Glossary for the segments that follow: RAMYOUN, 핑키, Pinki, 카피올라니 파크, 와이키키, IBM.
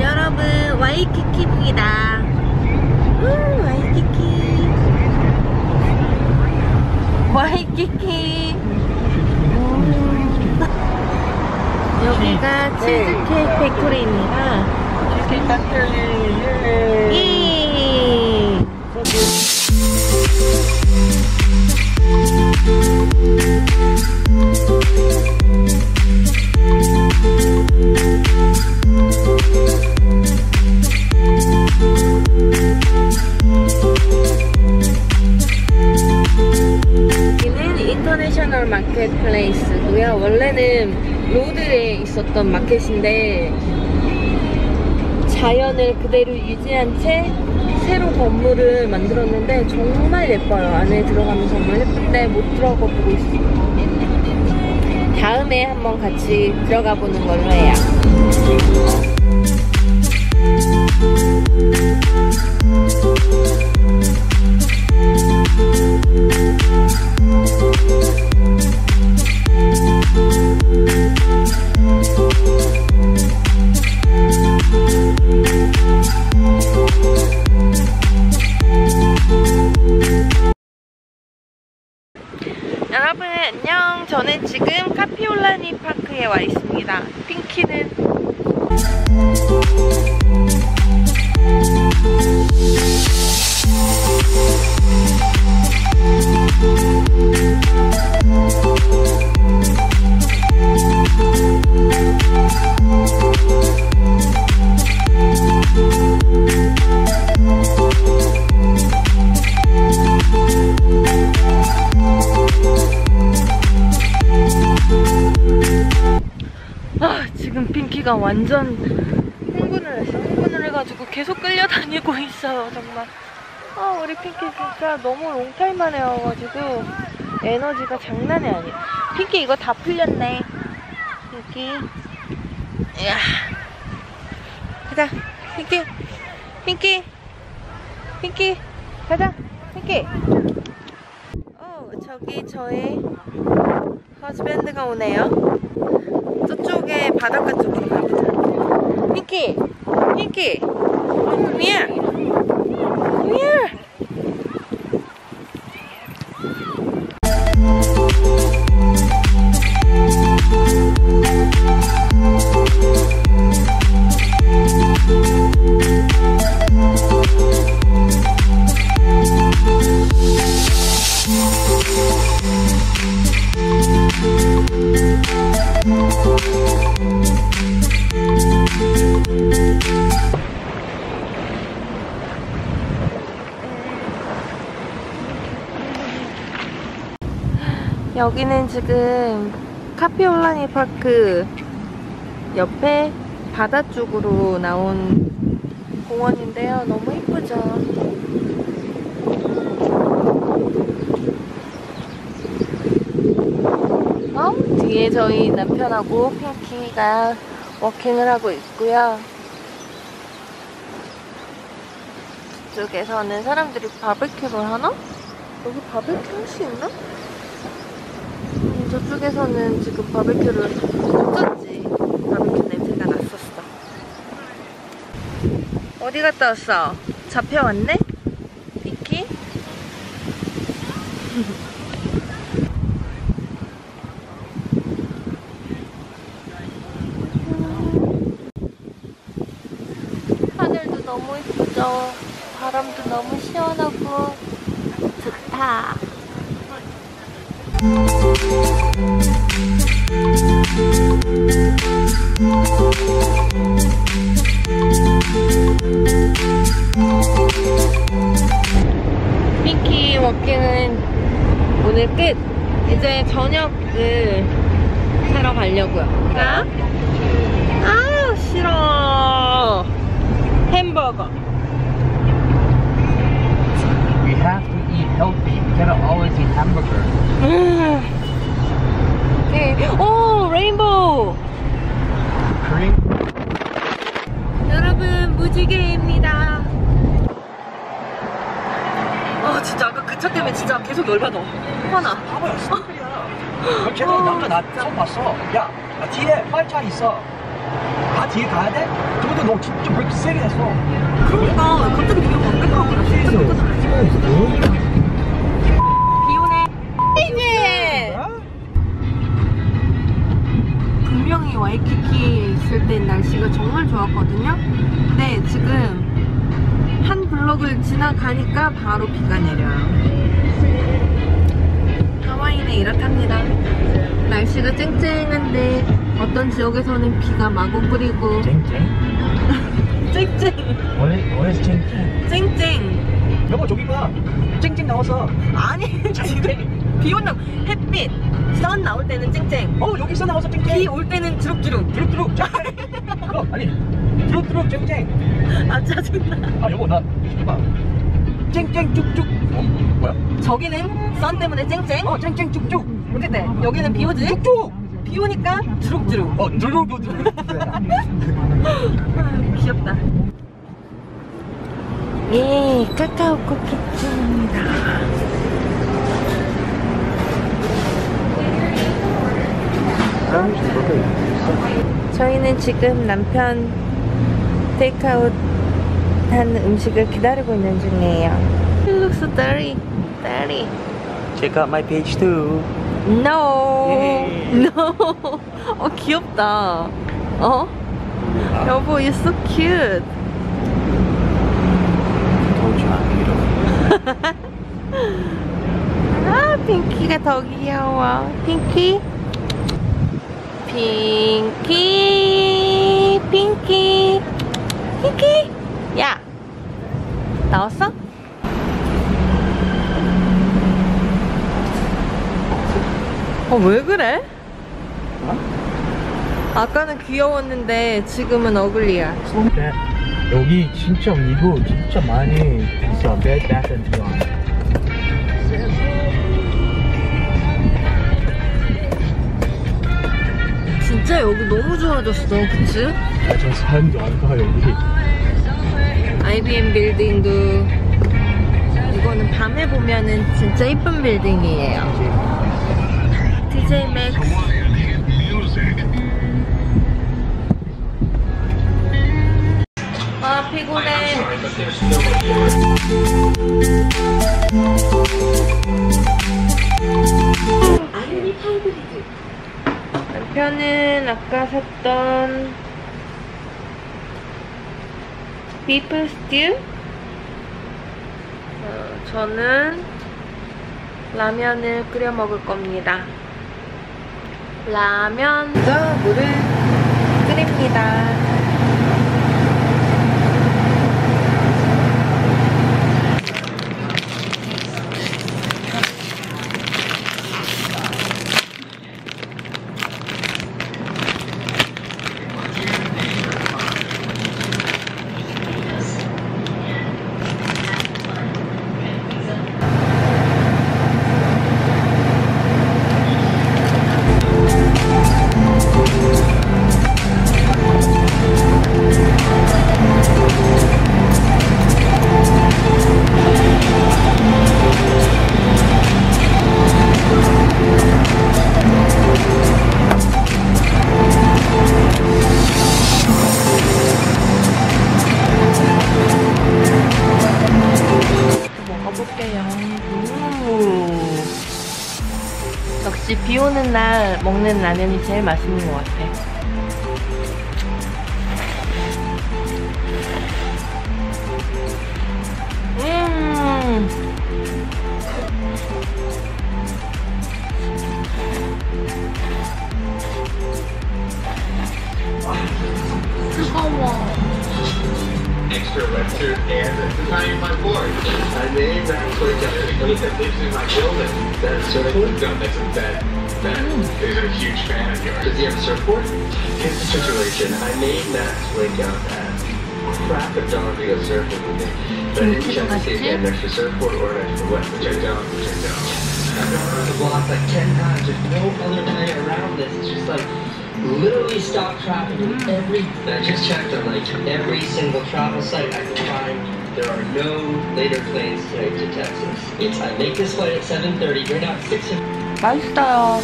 여러분, 와이키키입니다. 와이키키. 여기가 치즈케이크 팩토리입니다. 치즈케이크 팩토리. 마켓 플레이스고요. 원래는 로드에 있었던 마켓인데 자연을 그대로 유지한 채 새로 건물을 만들었는데 정말 예뻐요. 안에 들어가면 정말 예쁜데 못 들어가 보고 있어요. 다음에 한번 같이 들어가 보는 걸로 해요. 여러분 안녕, 저는 지금 카피올라니 파크에 와 있습니다. 핑키는 핑키가 완전 흥분을 해가지고 계속 끌려다니고 있어요. 정말 우리 핑키 진짜 너무 롱타임 만에 와가지고 에너지가 장난이 아니야. 핑키 이거 다 풀렸네. 핑키 이야, 가자. 핑키 가자. 핑키 저기 저의 허즈밴드가 오네요. 저쪽에 바닷가 쪽으로 가보자. 핑키 미야. 여기는 지금 카피올라니 파크 옆에 바다 쪽으로 나온 공원인데요. 너무 이쁘죠? 뒤에 저희 남편하고 핑키가 워킹을 하고 있고요. 이쪽에서는 사람들이 바베큐를 하나? 여기 바베큐 할 수 있나? 저쪽에서는 지금 바베큐를 어쩐지 바베큐 냄새가 났었어. 어디 갔다 왔어? 잡혀왔네? 핑키? 하늘도 너무 예쁘죠? 바람도 너무 시원하고 좋다. 핑키 워킹은 오늘 끝! 이제 저녁을 사러 가려고요. 아 싫어! 햄버거! We have to eat healthy. We cannot always eat hamburgers. Okay. Oh, rainbow! 계속 열받아. 화나. 봐봐요, 스토리야. 걔네 남자 나 처음 봤어. 야, 나 뒤에 빨차 있어. 아, 뒤에 가야 돼? 저것도 너 진짜 왜 이렇게 세게 했어? 그러니까 갑자기 되게 완벽한 거라. 진짜 뭐? 비오네. 이제 분명히 와이키키에 있을 때 날씨가 정말 좋았거든요. 근데 지금 한 블록을 지나가니까 바로 비가 내려요. 하와이는 이렇답니다. 날씨가 쨍쨍한데 어떤 지역에서는 비가 마구 뿌리고. 쨍쨍? 쨍쨍. 원래 쨍쨍. 쨍쨍. 여보 저기 봐. 쨍쨍 나왔어. 아니 쨍쨍. 비 온다. 햇빛. 선 나올 때는 쨍쨍. 어 여기 선 나와서 쨍쨍. 비 올 때는 주룩주룩. 주룩주룩. 아니. 드룩드룩 쨍쨍. 아 짜증나. 아 여보 나 잠깐만. 쨍쨍 쭉쭉. 어? 뭐야? 저기는 선 때문에 쨍쨍. 어 쨍쨍 쭉쭉. 근데 여기는 비 오지? 쭉쭉. 비 오니까 드룩드룩. 어 드룩드룩. 귀엽다. 예 카카오 쿠키입니다. 저희는 지금 남편 테이크아웃 한 음식을 기다리고 있는 중이에요. It looks so dirty. Dirty. Check out my page too. No. Yeah. No. 어 귀엽다. 어? 아. 여보, you're so cute. Don't you want me to? 아, 핑키가 더 귀여워. 핑키. 핑키. 핑키. 핑키! 야! 나왔어? 어, 왜 그래? 어? 아까는 귀여웠는데 지금은 어글리야. 여기 진짜 미국 진짜 많이 있어. Bed Bath & Beyond. 진짜 여기 너무 좋아졌어, 그치? 아, 저 사람도 안 가, 여기. IBM 빌딩도 이거는 밤에 보면은 진짜 이쁜 빌딩이에요. DJ Max. 아 피곤해. 남편은 아까 샀던 비프 스튜? 저는 라면을 끓여 먹을 겁니다. 라면. 먼저 물을 끓입니다. 역시 비 오는 날 먹는 라면이 제일 맛있는 것 같아. 뜨거워. Extra registered and the design of my board. I named that for everybody that lives in my building. That surfboard don't make them bad. That is a huge fan of yours. Does he have a surfboard? His situation, I named that link out as crap of dog to go surfing with me. But I didn't check to see if he had an extra surfboard or an extra wet, which I don't. I've gone around the block like 10 times. There's no other way around this. It's just like literally stop traffic. I just checked on like every single travel site I could find. There are no later planes going to Texas. It's I make this flight at 7:30. You're not 6. 맛있어요.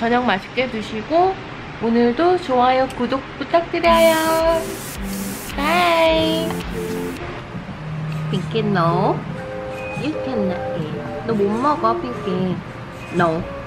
저녁 맛있게 드시고 오늘도 좋아요, 구독 부탁드려요. 바이. 핑키 no. You cannot eat. 너 못 먹어, 핑키. No.